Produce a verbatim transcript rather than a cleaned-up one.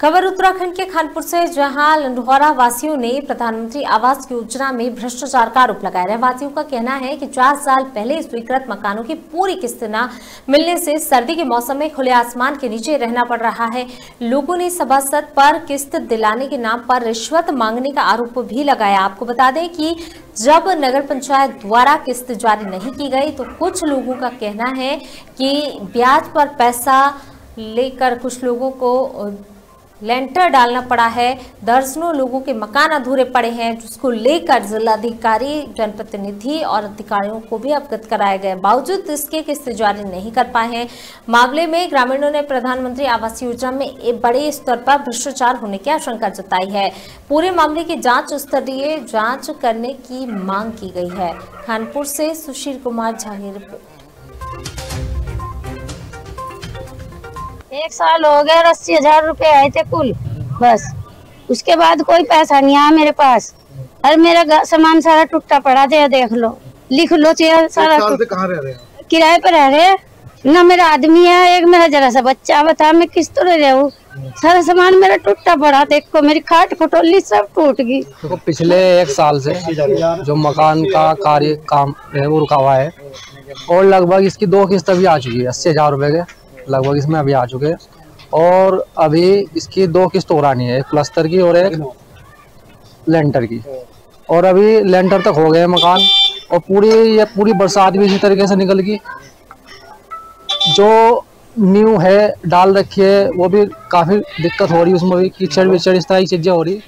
खबर उत्तराखंड के खानपुर से, जहां लंडौरा वासियों ने प्रधानमंत्री आवास योजना में भ्रष्टाचार का आरोप लगाया। रहवासियों का कहना है कि चार साल पहले स्वीकृत मकानों की पूरी किस्त न मिलने से सर्दी के मौसम में खुले आसमान के नीचे रहना पड़ रहा है। लोगों ने सभासद पर किस्त दिलाने के नाम पर रिश्वत मांगने का आरोप भी लगाया। आपको बता दें कि जब नगर पंचायत द्वारा किस्त जारी नहीं की गई तो कुछ लोगों का कहना है कि ब्याज पर पैसा लेकर कुछ लोगों को लेंटर डालना पड़ा है। दर्जनों लोगों के मकान अधूरे पड़े हैं, जिसको लेकर जिलाधिकारी, जनप्रतिनिधि और अधिकारियों को भी अवगत कराया गया। बावजूद इसके किस्त जारी नहीं कर पाए हैं। मामले में ग्रामीणों ने प्रधानमंत्री आवास योजना में एक बड़े स्तर पर भ्रष्टाचार होने की आशंका जताई है। पूरे मामले की जांच स्तरीय जाँच करने की मांग की गई है। खानपुर से सुशील कुमार झाही रिपोर्ट। एक साल हो गया, अस्सी हजार रूपए आए थे कुल, बस उसके बाद कोई पैसा नहीं आया मेरे पास। अरे मेरा सामान सारा टूटा पड़ा था, देख लो, लिख लो, चेयर सारा। कहाँ रह रहे हैं? किराए पर रह रहे ना। मेरा आदमी है, एक मेरा जरा सा बच्चा, बता मैं किस तो रह रहा हूँ। सारा सामान मेरा टूटा पड़ा, देखो मेरी खाट फटोली सब टूट गई। तो पिछले एक साल से जो मकान का कार्य काम है वो रुका हुआ है और लगभग इसकी दो किस्त अभी आ चुकी है। अस्सी हजार रूपए के लगभग इसमें अभी आ चुके हैं और अभी इसकी दो किस्त हो रही है, एक प्लास्टर की और एक लेंटर की। और अभी लेंटर तक हो गए मकान और पूरी ये पूरी बरसात भी इसी तरीके से निकल गई। जो न्यू है डाल रखी है वो भी काफ़ी दिक्कत हो रही है, उसमें भी कीचड़ विचड़ इस तरह की चीज़ें हो रही।